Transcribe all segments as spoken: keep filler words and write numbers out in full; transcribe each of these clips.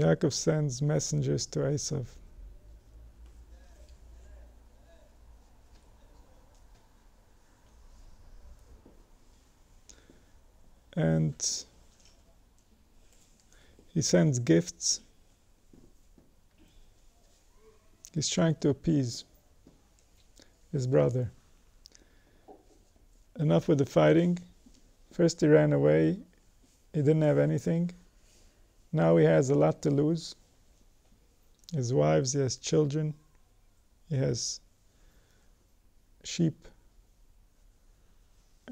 Yaakov sends messengers to Esau. And he sends gifts. He's trying to appease his brother. Enough with the fighting. First he ran away. He didn't have anything. Now he has a lot to lose. His wives, he has children, he has sheep.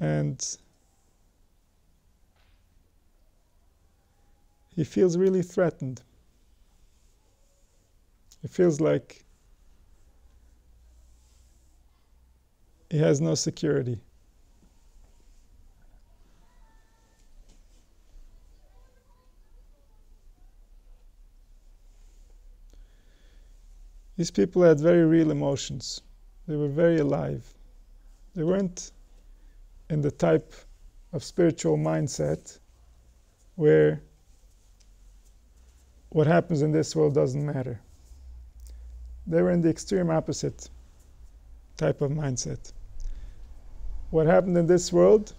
And he feels really threatened. He feels like he has no security. These people had very real emotions. They were very alive. They weren't in the type of spiritual mindset where what happens in this world doesn't matter. They were in the extreme opposite type of mindset. What happened in this world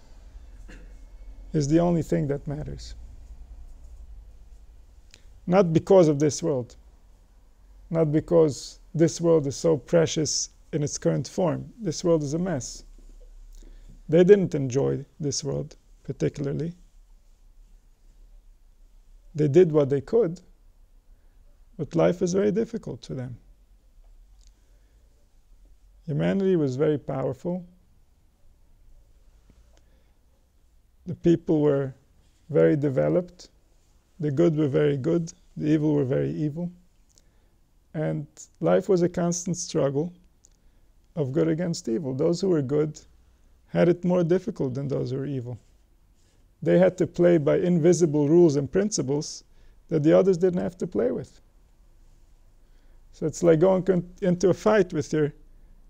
is the only thing that matters. Not because of this world. Not because this world is so precious in its current form. This world is a mess. They didn't enjoy this world particularly. They did what they could, but life is very difficult to them. Humanity was very powerful. The people were very developed. The good were very good. The evil were very evil. And life was a constant struggle of good against evil. Those who were good had it more difficult than those who were evil. They had to play by invisible rules and principles that the others didn't have to play with. So it's like going into a fight with your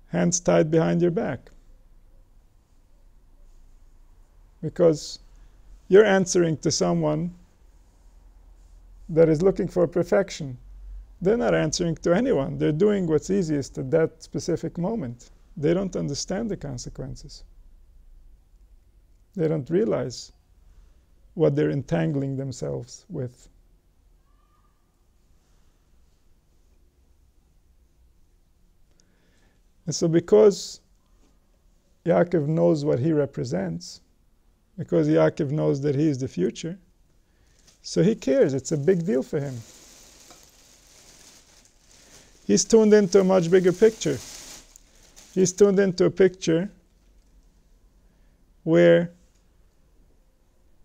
hands tied behind your back. Because you're answering to someone that is looking for perfection. They're not answering to anyone. They're doing what's easiest at that specific moment. They don't understand the consequences. They don't realize what they're entangling themselves with. And so because Yaakov knows what he represents, because Yaakov knows that he is the future, so he cares. It's a big deal for him. He's tuned into a much bigger picture. He's tuned into a picture where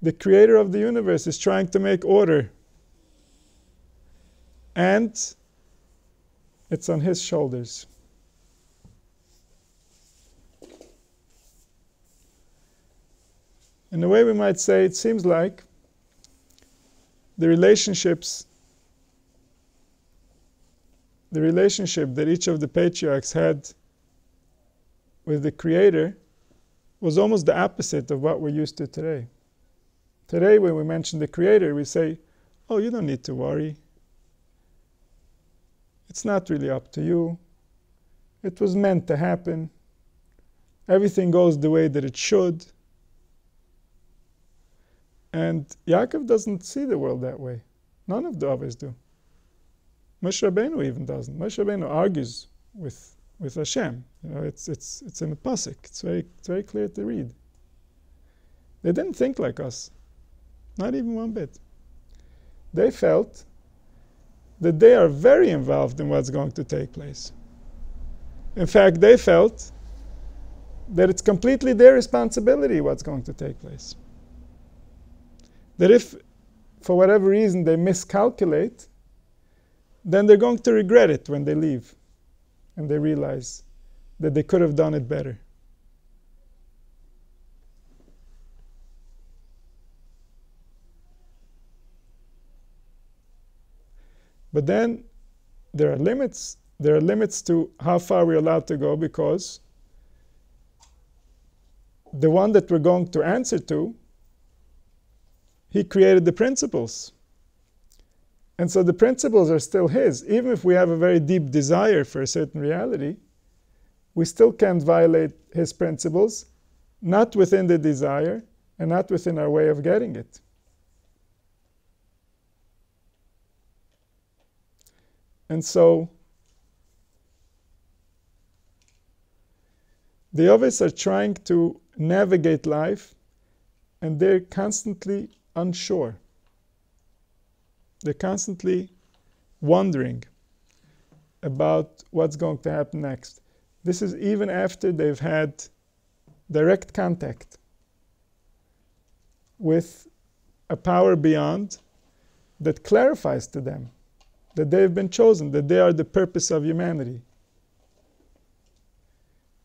the creator of the universe is trying to make order. And it's on his shoulders. In a way we might say it seems like the relationships The relationship that each of the patriarchs had with the Creator was almost the opposite of what we're used to today. Today, when we mention the Creator, we say, oh, you don't need to worry. It's not really up to you. It was meant to happen. Everything goes the way that it should. And Yaakov doesn't see the world that way. None of the others do. Moshe Rabbeinu even doesn't. Moshe Rabbeinu argues with, with Hashem. You know, it's, it's, it's in the Pasuk. It's very, it's very clear to read. They didn't think like us. Not even one bit. They felt that they are very involved in what's going to take place. In fact, they felt that it's completely their responsibility what's going to take place. That if, for whatever reason, they miscalculate, then they're going to regret it when they leave and they realize that they could have done it better. But then there are limits. There are limits to how far we're allowed to go because the one that we're going to answer to, he created the principles. And so the principles are still his. Even if we have a very deep desire for a certain reality, we still can't violate his principles, not within the desire and not within our way of getting it. And so the Ovos are trying to navigate life, and they're constantly unsure. They're constantly wondering about what's going to happen next. This is even after they've had direct contact with a power beyond that clarifies to them that they've been chosen, that they are the purpose of humanity,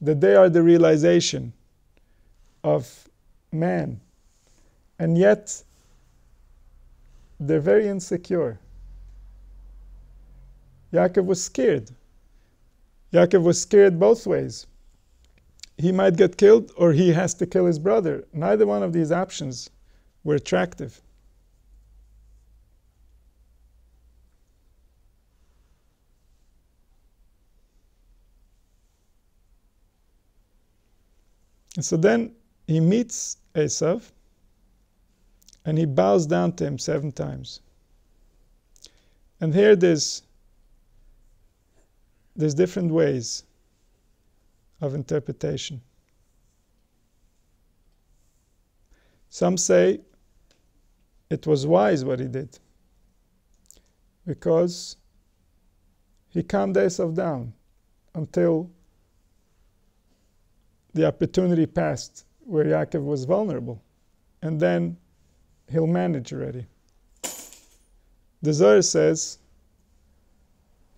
that they are the realization of man. And yet, they're very insecure. Yaakov was scared. Yaakov was scared both ways. He might get killed, or he has to kill his brother. Neither one of these options were attractive. And so then he meets Esau, and he bows down to him seven times. And here there's, there's different ways of interpretation. Some say it was wise what he did, because he calmed Esau down until the opportunity passed where Yaakov was vulnerable, and then he'll manage already. The Zohar says,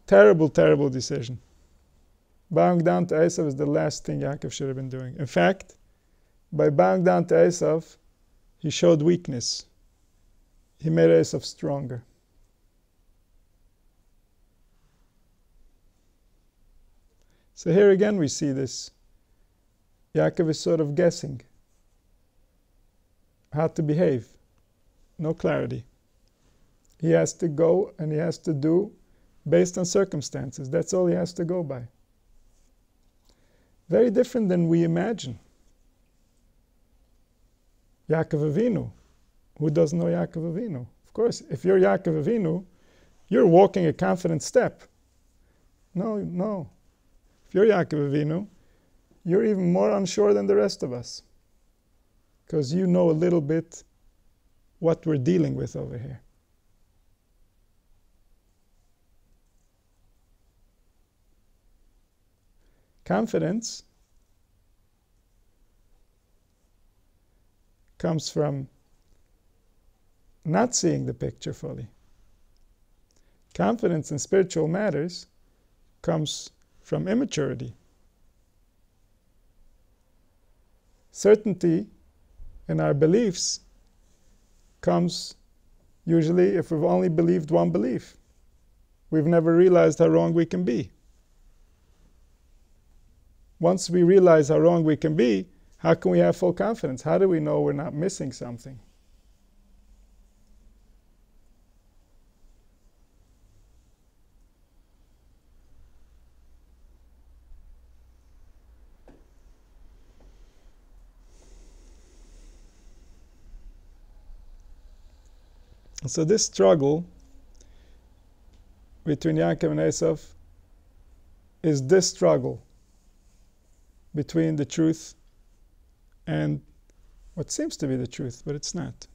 terrible, terrible decision. Bowing down to Esau is the last thing Yaakov should have been doing. In fact, by bowing down to Esau, he showed weakness. He made Esau stronger. So here again we see this. Yaakov is sort of guessing how to behave. No clarity. He has to go and he has to do based on circumstances. That's all he has to go by. Very different than we imagine. Yaakov Avinu. Who doesn't know Yaakov Avinu? Of course, if you're Yaakov Avinu, you're walking a confident step. No, no. If you're Yaakov Avinu, you're even more unsure than the rest of us, because you know a little bit what we're dealing with over here. Confidence comes from not seeing the picture fully. Confidence in spiritual matters comes from immaturity. Certainty in our beliefs comes usually if we've only believed one belief. We've never realized how wrong we can be. Once we realize how wrong we can be, how can we have full confidence? How do we know we're not missing something? So this struggle between Yaakov and Esau is this struggle between the truth and what seems to be the truth, but it's not,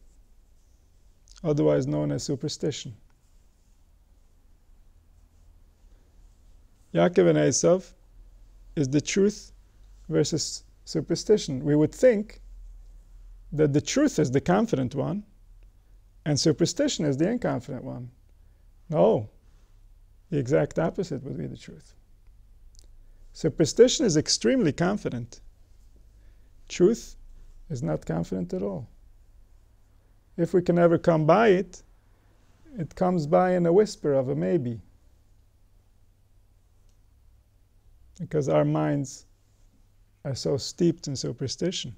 otherwise known as superstition. Yaakov and Esau is the truth versus superstition. We would think that the truth is the confident one, and superstition is the unconfident one. No, the exact opposite would be the truth. Superstition is extremely confident. Truth is not confident at all. If we can ever come by it, it comes by in a whisper of a maybe, because our minds are so steeped in superstition.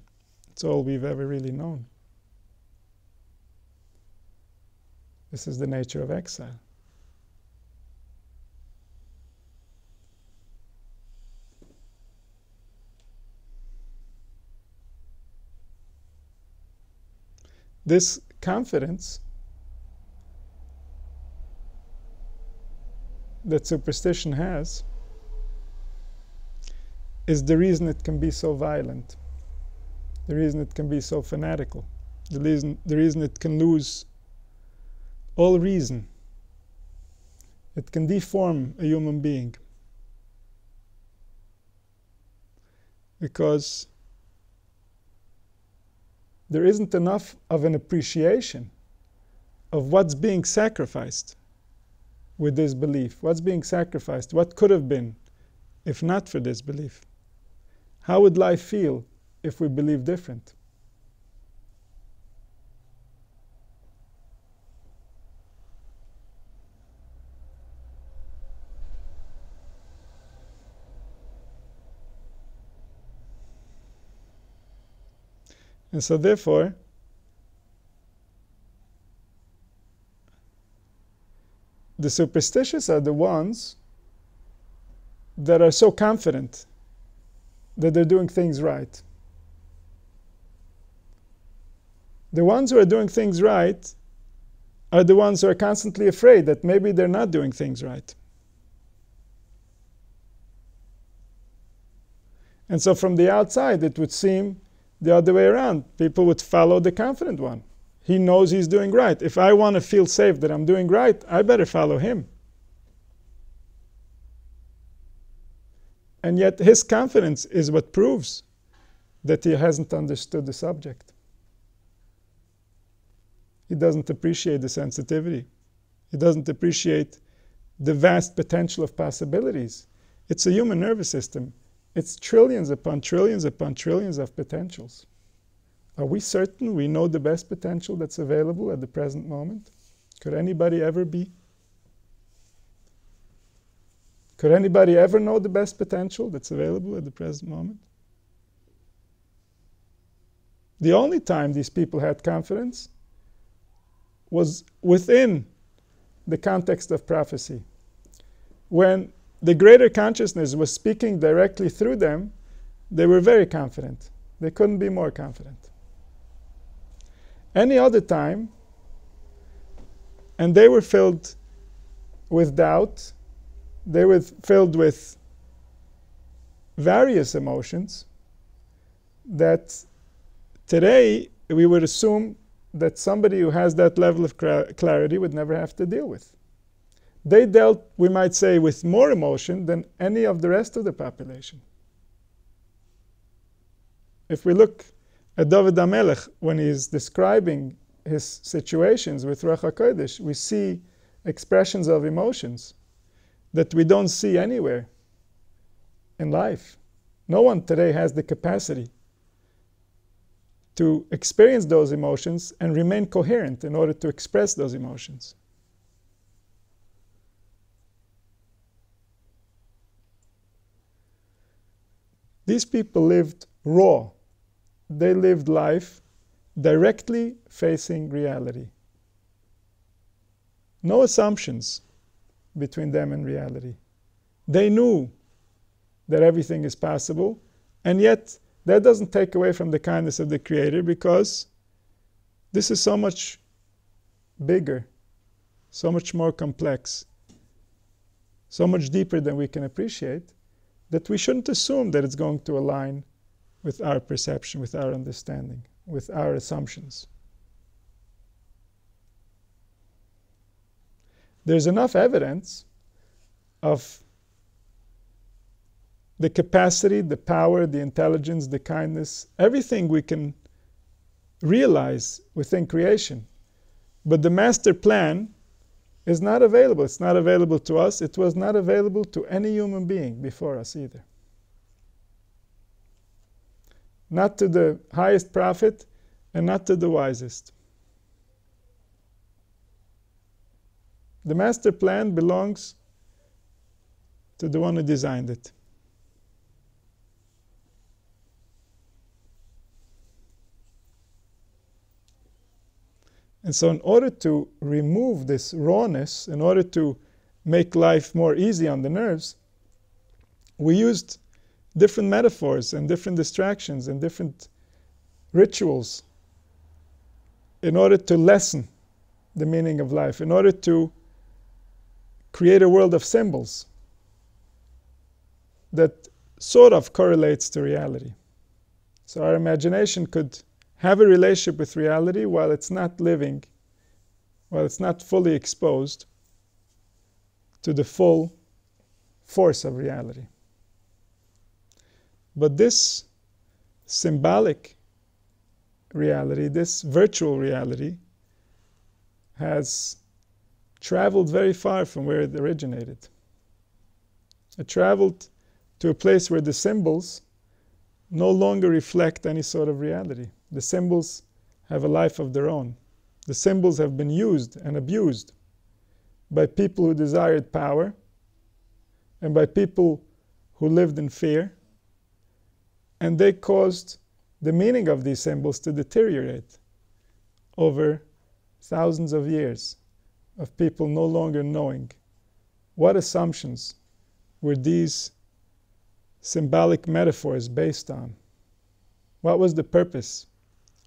It's all we've ever really known. This is the nature of exile. This confidence that superstition has is the reason it can be so violent, the reason it can be so fanatical, the reason, the reason it can lose all reason. It can deform a human being, because there isn't enough of an appreciation of what's being sacrificed with this belief. What's being sacrificed? What could have been if not for this belief? How would life feel if we believe different? And so therefore, the superstitious are the ones that are so confident that they're doing things right. The ones who are doing things right are the ones who are constantly afraid that maybe they're not doing things right. And so from the outside, it would seem the other way around. People would follow the confident one. He knows he's doing right. If I want to feel safe that I'm doing right, I better follow him. And yet his confidence is what proves that he hasn't understood the subject. He doesn't appreciate the sensitivity. He doesn't appreciate the vast potential of possibilities. It's a human nervous system. It's trillions upon trillions upon trillions of potentials. Are we certain we know the best potential that's available at the present moment? Could anybody ever be? Could anybody ever know the best potential that's available at the present moment? The only time these people had confidence was within the context of prophecy, when the greater consciousness was speaking directly through them. They were very confident. They couldn't be more confident. Any other time, and they were filled with doubt, they were filled with various emotions that today we would assume that somebody who has that level of clarity would never have to deal with. They dealt, we might say, with more emotion than any of the rest of the population. If we look at David HaMelech, when he's describing his situations with Ruach HaKodesh, we see expressions of emotions that we don't see anywhere in life. No one today has the capacity to experience those emotions and remain coherent in order to express those emotions. These people lived raw. They lived life directly facing reality. No assumptions between them and reality. They knew that everything is possible, and yet that doesn't take away from the kindness of the Creator, because this is so much bigger, so much more complex, so much deeper than we can appreciate, that we shouldn't assume that it's going to align with our perception, with our understanding, with our assumptions. There's enough evidence of the capacity, the power, the intelligence, the kindness, everything we can realize within creation. But the master plan is not available. It's not available to us. It was not available to any human being before us either. Not to the highest prophet and not to the wisest. The master plan belongs to the one who designed it. And so in order to remove this rawness, in order to make life more easy on the nerves, we used different metaphors and different distractions and different rituals in order to lessen the meaning of life, in order to create a world of symbols that sort of correlates to reality. So our imagination could have a relationship with reality while it's not living, while it's not fully exposed to the full force of reality. But this symbolic reality, this virtual reality, has traveled very far from where it originated. It traveled to a place where the symbols no longer reflect any sort of reality. The symbols have a life of their own. The symbols have been used and abused by people who desired power and by people who lived in fear, and they caused the meaning of these symbols to deteriorate over thousands of years of people no longer knowing what assumptions were these symbolic metaphors based on. What was the purpose?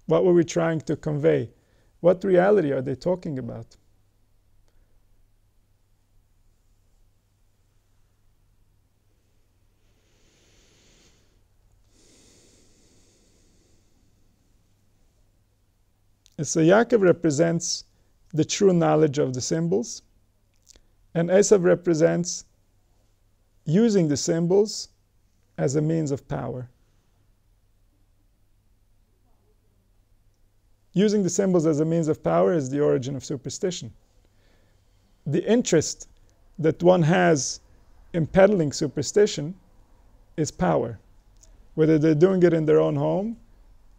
What were we trying to convey? What reality are they talking about? And so Yaakov represents the true knowledge of the symbols, and Esau represents using the symbols as a means of power. Using the symbols as a means of power is the origin of superstition. The interest that one has in peddling superstition is power, whether they're doing it in their own home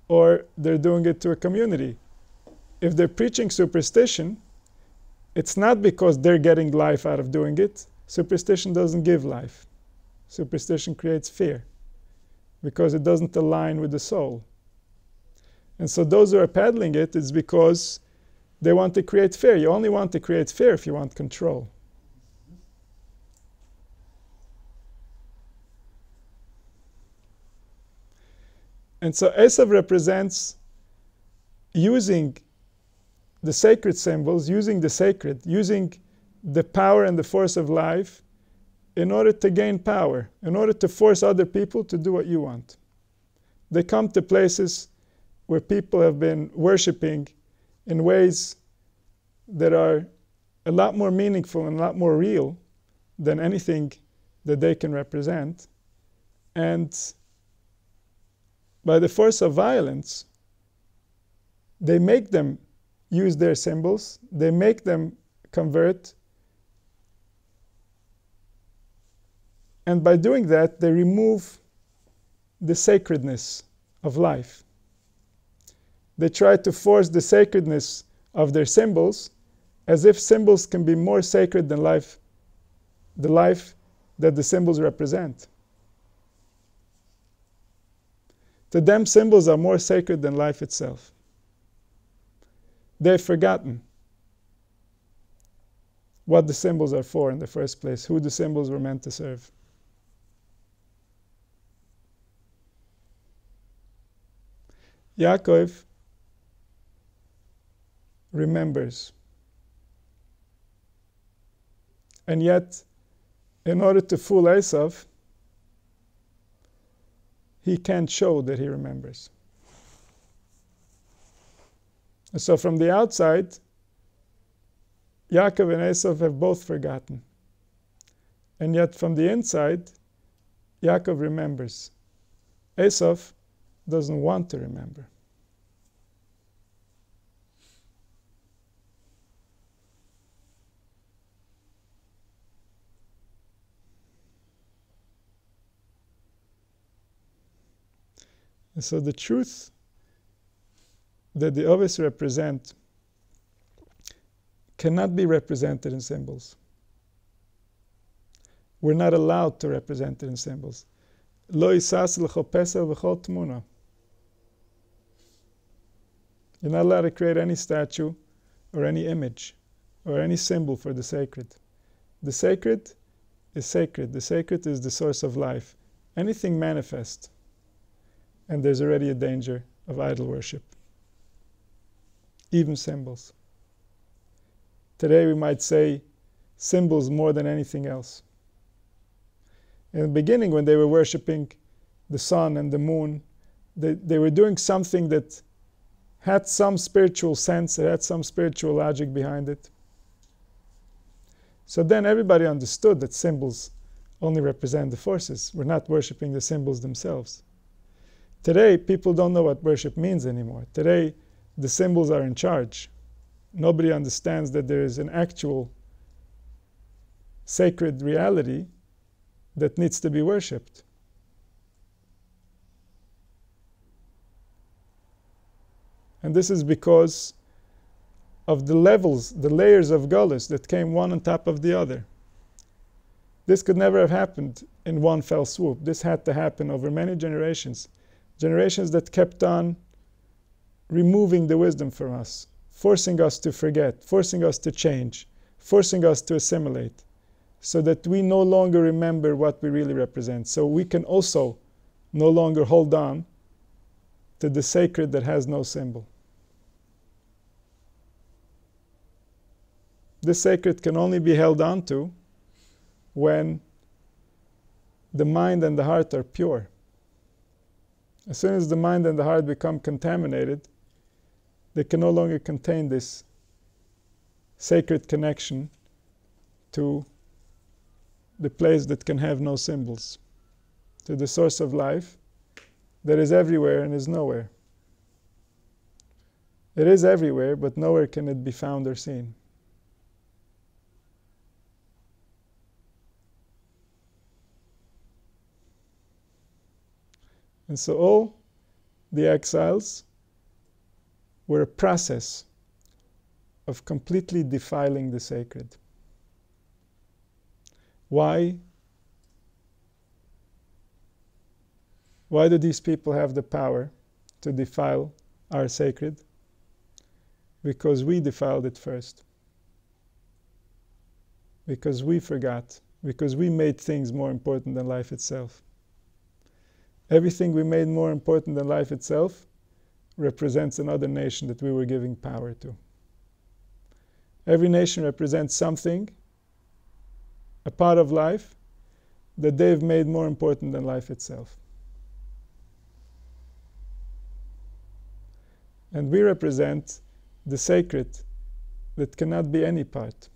or they're doing it to a community. If they're preaching superstition, it's not because they're getting life out of doing it. Superstition doesn't give life. Superstition creates fear because it doesn't align with the soul. And so those who are peddling it, it's because they want to create fear. You only want to create fear if you want control. And so Esau represents using the sacred symbols, using the sacred, using the power and the force of life in order to gain power, in order to force other people to do what you want. They come to places where people have been worshiping in ways that are a lot more meaningful and a lot more real than anything that they can represent. And by the force of violence, they make them use their symbols, they make them convert, and by doing that, they remove the sacredness of life. They try to force the sacredness of their symbols, as if symbols can be more sacred than life, the life that the symbols represent. To them, symbols are more sacred than life itself. They've forgotten what the symbols are for in the first place, who the symbols were meant to serve. Yaakov remembers. And yet, in order to fool Esau, he can't show that he remembers. So from the outside, Yaakov and Esau have both forgotten. And yet from the inside, Yaakov remembers. Esau doesn't want to remember. And so the truth that the Ovos represent cannot be represented in symbols. We're not allowed to represent it in symbols. Lo yisas lecho peser v'chol t'muna. You're not allowed to create any statue or any image or any symbol for the sacred. The sacred is sacred. The sacred is the source of life. Anything manifest, and there's already a danger of idol worship. even symbols. Today we might say symbols more than anything else. In the beginning, when they were worshipping the sun and the moon, they, they were doing something that had some spiritual sense, it had some spiritual logic behind it. So then everybody understood that symbols only represent the forces. We're not worshipping the symbols themselves. Today, people don't know what worship means anymore. Today, the symbols are in charge. Nobody understands that there is an actual sacred reality that needs to be worshipped. And this is because of the levels, the layers of Galus that came one on top of the other. This could never have happened in one fell swoop. This had to happen over many generations. Generations that kept on removing the wisdom from us, forcing us to forget, forcing us to change, forcing us to assimilate, so that we no longer remember what we really represent. So we can also no longer hold on to the sacred that has no symbol. This sacred can only be held on to when the mind and the heart are pure. As soon as the mind and the heart become contaminated, they can no longer contain this sacred connection to the place that can have no symbols, to the source of life that is everywhere and is nowhere. It is everywhere, but nowhere can it be found or seen. And so all the exiles were a process of completely defiling the sacred. Why? Why do these people have the power to defile our sacred? Because we defiled it first. Because we forgot. Because we made things more important than life itself. Everything we made more important than life itself represents another nation that we were giving power to. Every nation represents something, a part of life, that they've made more important than life itself. And we represent the sacred that cannot be any part.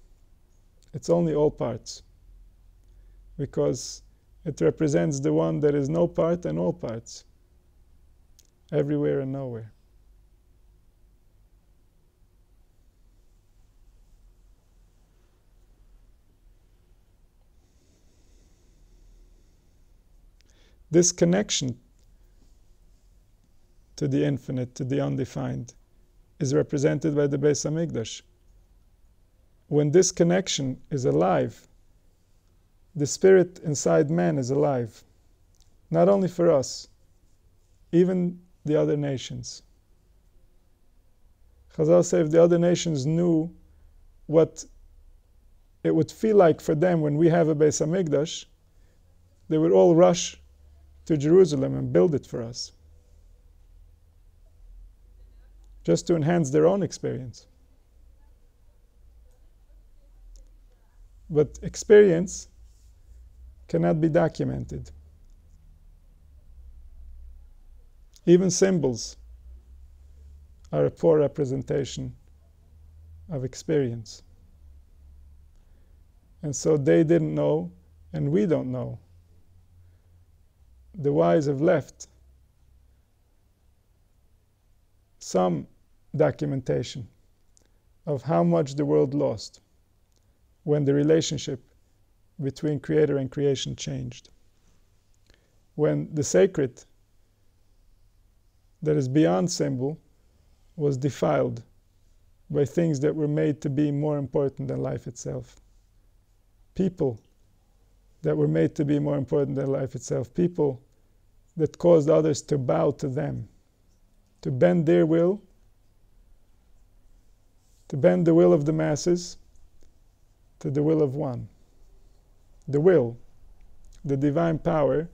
It's only all parts. Because it represents the one that is no part and all parts, everywhere and nowhere. This connection to the infinite, to the undefined, is represented by the Beis Hamikdash. When this connection is alive, the spirit inside man is alive, not only for us, even the other nations. Chazal said if the other nations knew what it would feel like for them when we have a Beis Hamikdash, they would all rush to Jerusalem and build it for us, just to enhance their own experience. But experience cannot be documented. Even symbols are a poor representation of experience. And so they didn't know, and we don't know. The wise have left some documentation of how much the world lost when the relationship between creator and creation changed. When the sacred that is beyond symbol was defiled by things that were made to be more important than life itself. People that were made to be more important than life itself. People that caused others to bow to them, to bend their will, to bend the will of the masses to the will of one. The will, the divine power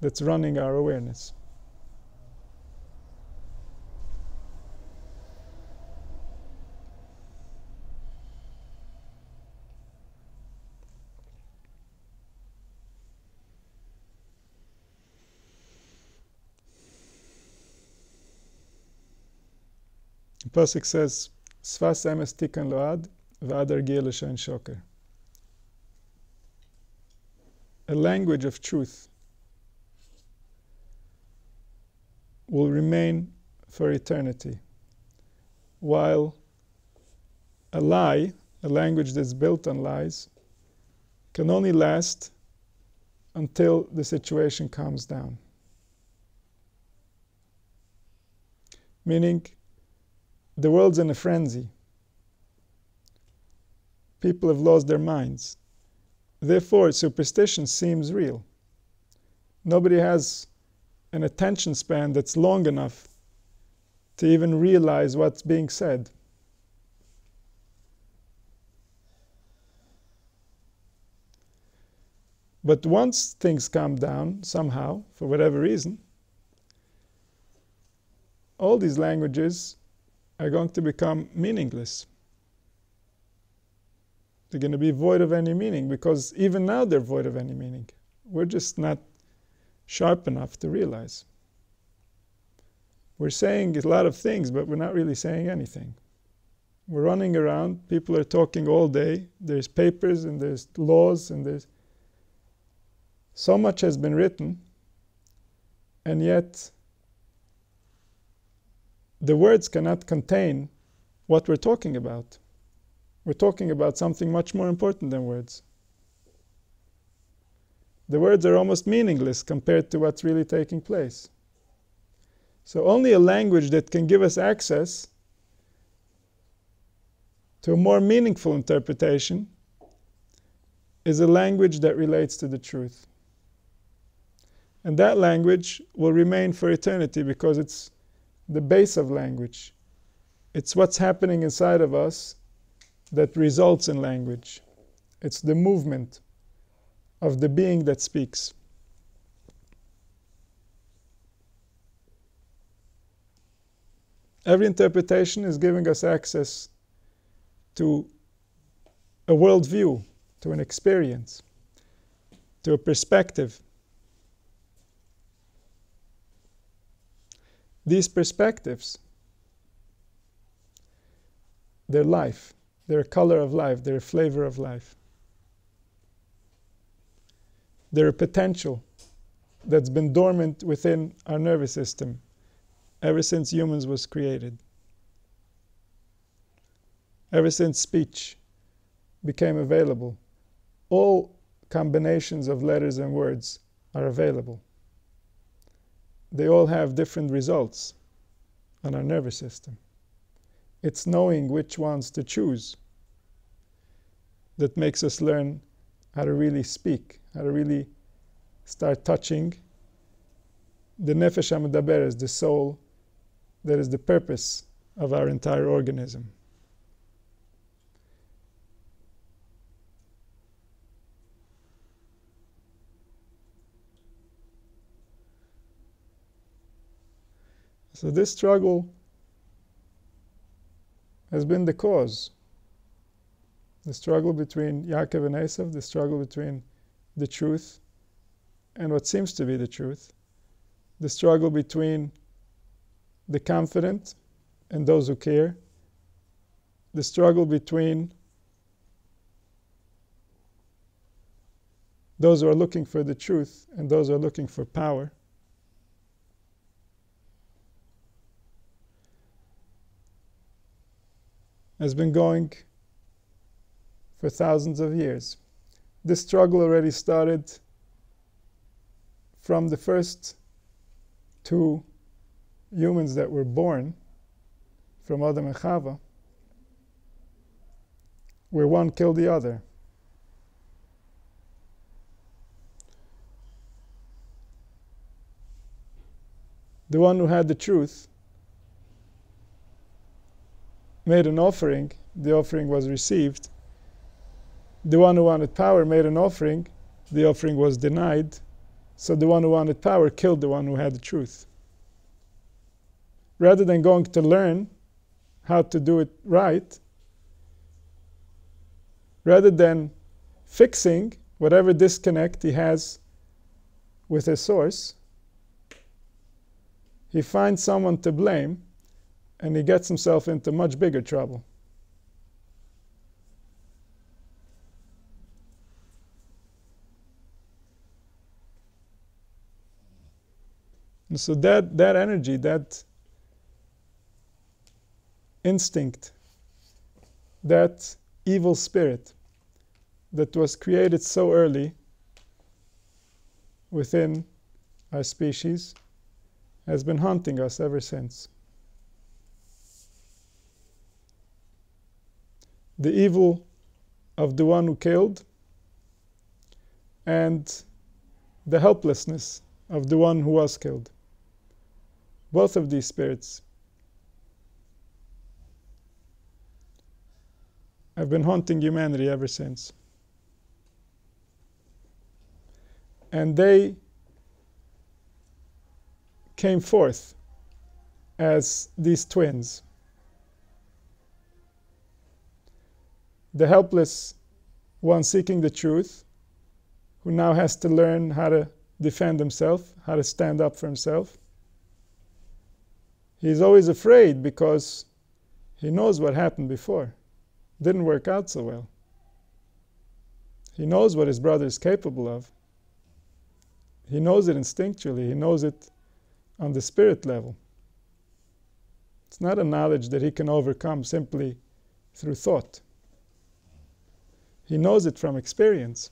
that's running our awareness. Pasuk says, Svas emes tikan lo ad, v'adargiel shain shoker. A language of truth will remain for eternity, while a lie, a language that's built on lies, can only last until the situation calms down. Meaning, the world's in a frenzy. People have lost their minds. Therefore, superstition seems real. Nobody has an attention span that's long enough to even realize what's being said. But once things calm down, somehow, for whatever reason, all these languages are going to become meaningless. They're going to be void of any meaning, because even now they're void of any meaning. We're just not sharp enough to realize. We're saying a lot of things, but we're not really saying anything. We're running around, people are talking all day, there's papers and there's laws and there's... so much has been written, and yet the words cannot contain what we're talking about. We're talking about something much more important than words. The words are almost meaningless compared to what's really taking place. So only a language that can give us access to a more meaningful interpretation is a language that relates to the truth. And that language will remain for eternity, because it's the base of language. It's what's happening inside of us that results in language. It's the movement of the being that speaks. Every interpretation is giving us access to a worldview, to an experience, to a perspective. These perspectives, they're life, they're a color of life, they're a flavor of life. They're a potential that's been dormant within our nervous system ever since humans was created. Ever since speech became available, all combinations of letters and words are available. They all have different results on our nervous system. It's knowing which ones to choose that makes us learn how to really speak, how to really start touching the nefesh hamedaberes, the soul that is the purpose of our entire organism. So this struggle has been the cause. The struggle between Yaakov and Esau, the struggle between the truth and what seems to be the truth, the struggle between the confident and those who care, the struggle between those who are looking for the truth and those who are looking for power. Has been going for thousands of years. This struggle already started from the first two humans that were born from Adam and Chava, where one killed the other. The one who had the truth made an offering, the offering was received. The one who wanted power made an offering, the offering was denied. So the one who wanted power killed the one who had the truth. Rather than going to learn how to do it right, rather than fixing whatever disconnect he has with his source, he finds someone to blame and he gets himself into much bigger trouble. And so that, that energy, that instinct, that evil spirit that was created so early within our species has been haunting us ever since. The evil of the one who killed and the helplessness of the one who was killed. Both of these spirits have been haunting humanity ever since. And they came forth as these twins. The helpless one seeking the truth, who now has to learn how to defend himself, how to stand up for himself. He's always afraid because he knows what happened before. Didn't work out so well. He knows what his brother is capable of. He knows it instinctually. He knows it on the spirit level. It's not a knowledge that he can overcome simply through thought. He knows it from experience.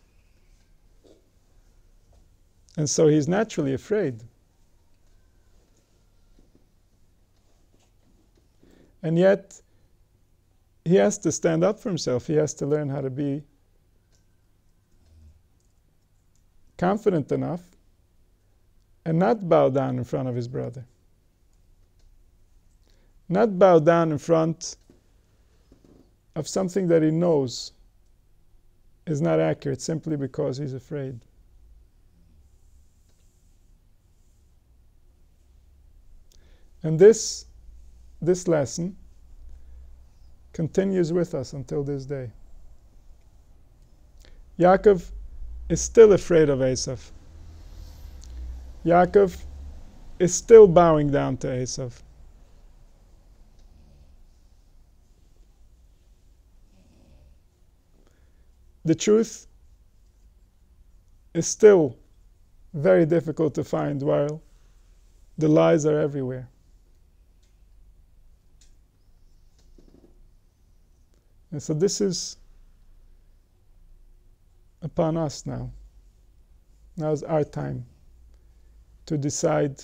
And so he's naturally afraid. And yet, he has to stand up for himself. He has to learn how to be confident enough and not bow down in front of his brother. Not bow down in front of something that he knows is not accurate simply because he's afraid. And this, this lesson continues with us until this day. Yaakov is still afraid of Esau. Yaakov is still bowing down to Esau. The truth is still very difficult to find while the lies are everywhere. And so this is upon us now. Now is our time to decide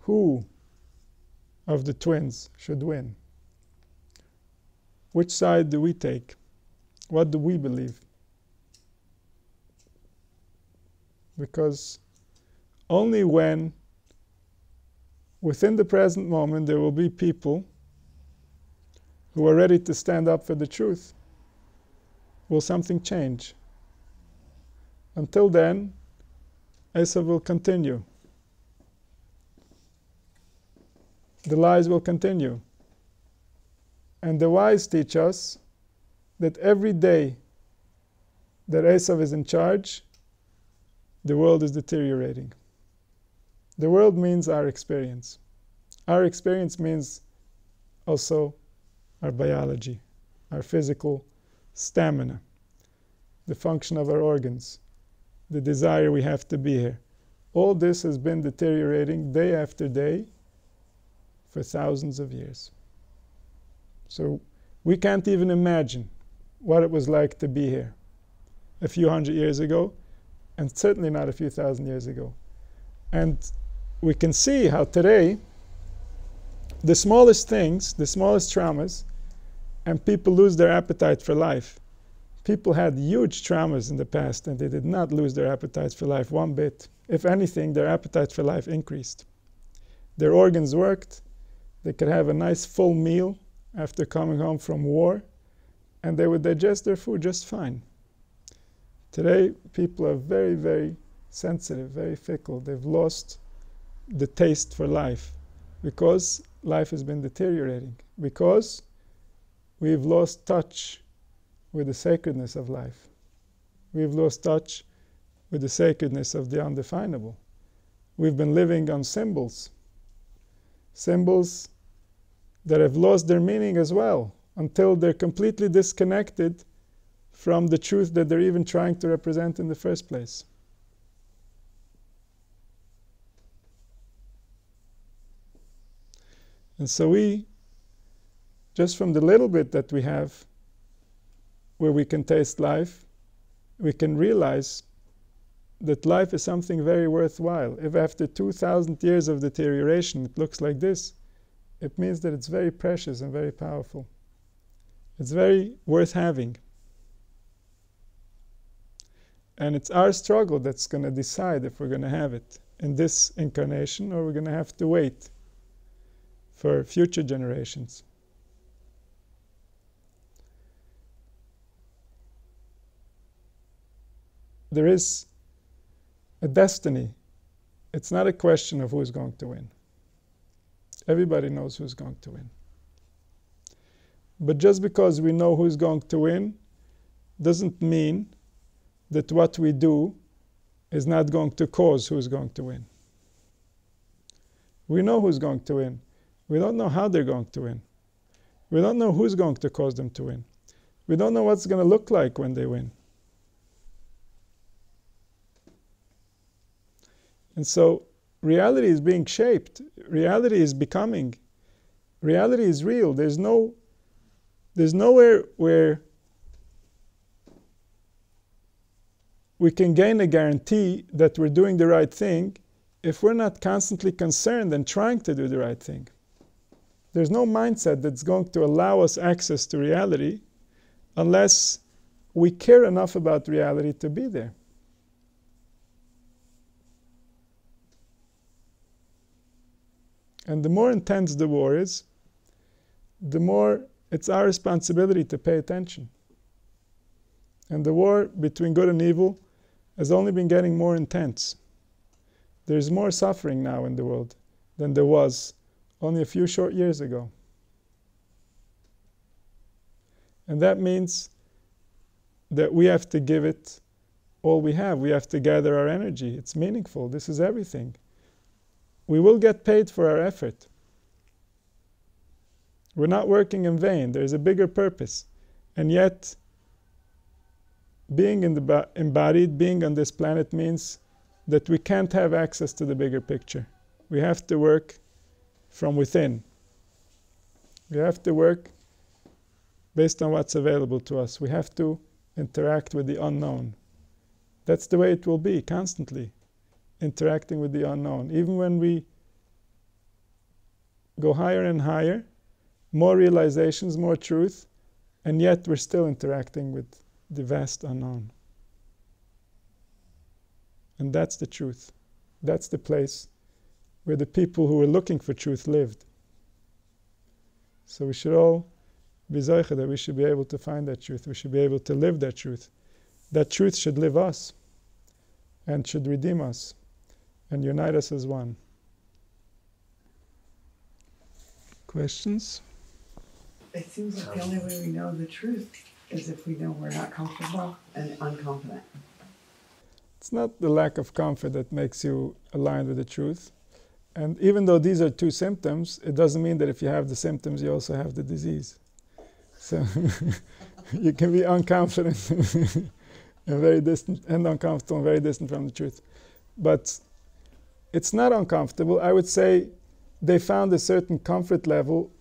who of the twins should win. Which side do we take? What do we believe? Because only when, within the present moment, there will be people who are ready to stand up for the truth, will something change. Until then, Esau will continue. The lies will continue. And the wise teach us that every day that Esau is in charge, the world is deteriorating. The world means our experience. Our experience means also our biology, our physical stamina, the function of our organs, the desire we have to be here. All this has been deteriorating day after day for thousands of years. So we can't even imagine what it was like to be here a few hundred years ago, and certainly not a few thousand years ago. And we can see how today the smallest things, the smallest traumas, and people lose their appetite for life. People had huge traumas in the past and they did not lose their appetite for life one bit. If anything, their appetite for life increased. Their organs worked. They could have a nice full meal after coming home from war, and they would digest their food just fine. Today, people are very, very sensitive, very fickle. They've lost the taste for life because life has been deteriorating, because we've lost touch with the sacredness of life. We've lost touch with the sacredness of the undefinable. We've been living on symbols, symbols that have lost their meaning as well, until they're completely disconnected from the truth that they're even trying to represent in the first place. And so we, just from the little bit that we have, where we can taste life, we can realize that life is something very worthwhile. If after two thousand years of deterioration it looks like this, it means that it's very precious and very powerful. It's very worth having. And it's our struggle that's going to decide if we're going to have it in this incarnation or we're going to have to wait for future generations. There is a destiny. It's not a question of who's going to win. Everybody knows who's going to win. But just because we know who's going to win doesn't mean that what we do is not going to cause who's going to win. We know who's going to win. We don't know how they're going to win. We don't know who's going to cause them to win. We don't know what's going to look like when they win. And so reality is being shaped. Reality is becoming. Reality is real. There's no, there's nowhere where we can gain a guarantee that we're doing the right thing if we're not constantly concerned and trying to do the right thing. There's no mindset that's going to allow us access to reality unless we care enough about reality to be there. And the more intense the war is, the more it's our responsibility to pay attention. And the war between good and evil has only been getting more intense. There's more suffering now in the world than there was only a few short years ago. And that means that we have to give it all we have. We have to gather our energy. It's meaningful. This is everything. We will get paid for our effort. We're not working in vain. There's a bigger purpose. And yet, being in the embodied, being on this planet means that we can't have access to the bigger picture. We have to work from within. We have to work based on what's available to us. We have to interact with the unknown. That's the way it will be constantly. Interacting with the unknown. Even when we go higher and higher, more realizations, more truth, and yet we're still interacting with the vast unknown. And that's the truth. That's the place where the people who were looking for truth lived. So we should all be zoicha, that we should be able to find that truth. We should be able to live that truth. That truth should live us and should redeem us and unite us as one. Questions? It seems like the only way we know the truth is if we know we're not comfortable and unconfident. It's not the lack of comfort that makes you aligned with the truth. And even though these are two symptoms, it doesn't mean that if you have the symptoms, you also have the disease. So you can be unconfident and very distant and uncomfortable and very distant from the truth. But it's not uncomfortable. I would say they found a certain comfort level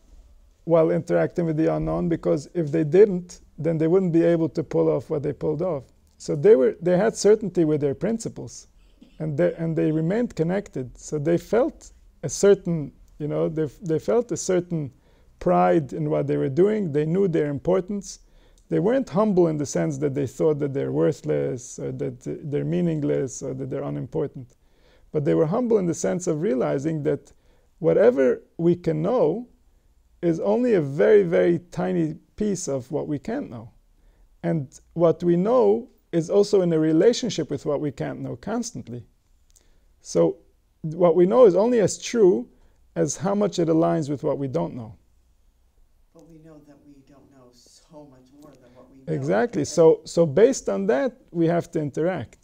while interacting with the unknown, because if they didn't, then they wouldn't be able to pull off what they pulled off. So they were they had certainty with their principles, and they and they remained connected. So they felt a certain, you know, they they felt a certain pride in what they were doing. They knew their importance. They weren't humble in the sense that they thought that they're worthless, or that they're meaningless, or that they're unimportant. But they were humble in the sense of realizing that whatever we can know is only a very, very tiny piece of what we can't know. And what we know is also in a relationship with what we can't know constantly. So what we know is only as true as how much it aligns with what we don't know. But we know that we don't know so much more. Exactly. So, so based on that, we have to interact.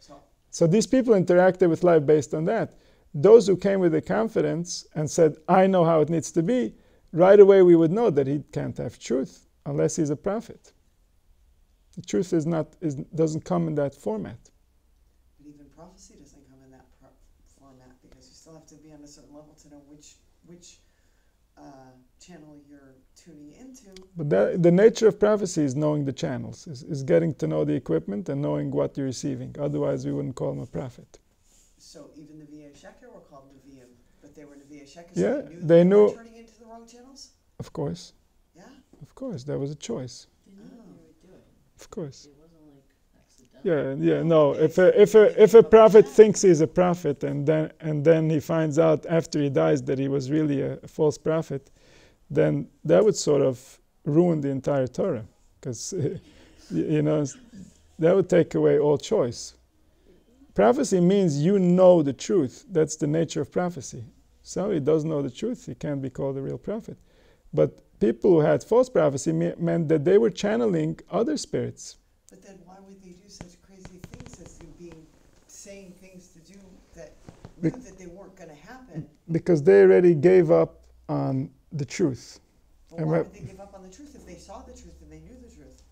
So, so these people interacted with life based on that. Those who came with the confidence and said, I know how it needs to be, right away we would know that he can't have truth unless he's a prophet. The truth is not, is, doesn't come in that format. But even prophecy doesn't come in that pro format because you still have to be on a certain level to know which, which uh, channel you're tuning into. But that, the nature of prophecy is knowing the channels, is, is getting to know the equipment and knowing what you're receiving. Otherwise, we wouldn't call him a prophet. So even the Nevi'im Shekher were called Nevi'im, but they were Nevi'im Shekher, so yeah, they knew they, they knew were turning into the wrong channels? Of course. Yeah? Of course, there was a choice. They knew oh. what they were doing. Of course. It wasn't like accidental. Yeah, yeah, no, if a, if a, if a prophet thinks he's a prophet and then, and then he finds out after he dies that he was really a, a false prophet, then that would sort of ruin the entire Torah, because, you know, that would take away all choice. Prophecy means you know the truth. That's the nature of prophecy. Somebody doesn't know the truth, he can't be called a real prophet. But people who had false prophecy me meant that they were channeling other spirits. But then why would they do such crazy things as you being saying things to do that knew be that they weren't going to happen? Because they already gave up on the truth. But and why would they give up on the truth if they saw the truth and they knew the truth?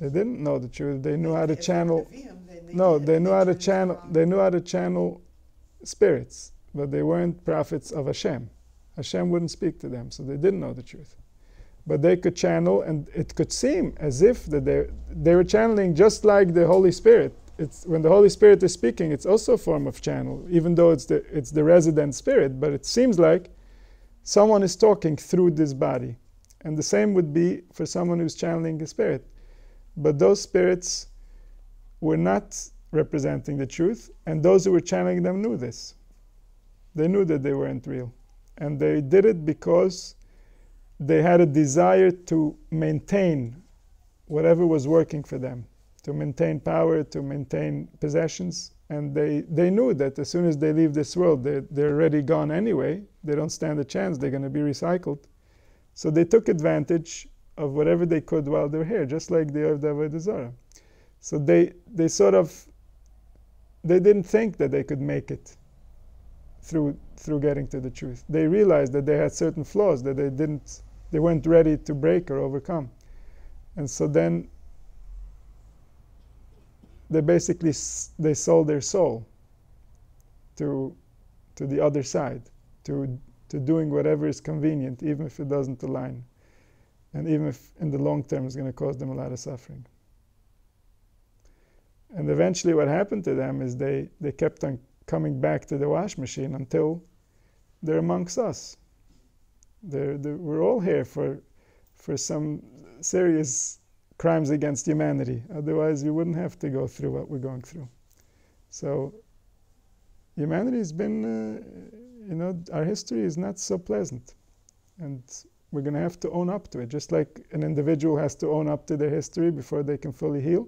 They didn't know the truth. They knew how to channel. No, they knew how to channel. They knew how to channel spirits, but they weren't prophets of Hashem. Hashem wouldn't speak to them, so they didn't know the truth. But they could channel, and it could seem as if that they they were channeling just like the Holy Spirit. It's when the Holy Spirit is speaking, it's also a form of channel, even though it's the it's the resident spirit. But it seems like someone is talking through this body, and the same would be for someone who's channeling a spirit. But those spirits were not representing the truth, and those who were channeling them knew this. They knew that they weren't real. And they did it because they had a desire to maintain whatever was working for them, to maintain power, to maintain possessions. And they, they knew that as soon as they leave this world, they, they're already gone anyway. They don't stand a chance. They're going to be recycled. So they took advantage of whatever they could while they were here, just like the Avodah Zara. So they, they sort of, they didn't think that they could make it through, through getting to the truth. They realized that they had certain flaws that they didn't, they weren't ready to break or overcome. And so then they basically, s they sold their soul to, to the other side, to, to doing whatever is convenient, even if it doesn't align. And even if in the long term it's going to cause them a lot of suffering. And eventually what happened to them is they, they kept on coming back to the wash machine until they're amongst us. They're, they're, we're all here for, for some serious crimes against humanity. Otherwise we wouldn't have to go through what we're going through. So humanity has been, uh, you know, our history is not so pleasant. And we're going to have to own up to it. Just like an individual has to own up to their history before they can fully heal,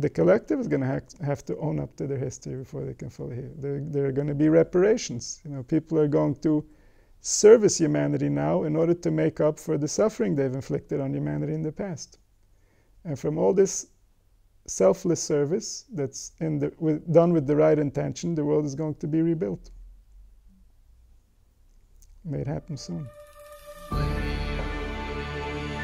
the collective is going to ha have to own up to their history before they can fully heal. There, there are going to be reparations. You know, people are going to service humanity now in order to make up for the suffering they've inflicted on humanity in the past. And from all this selfless service that's in the, with, done with the right intention, the world is going to be rebuilt. May it happen soon. Thank you.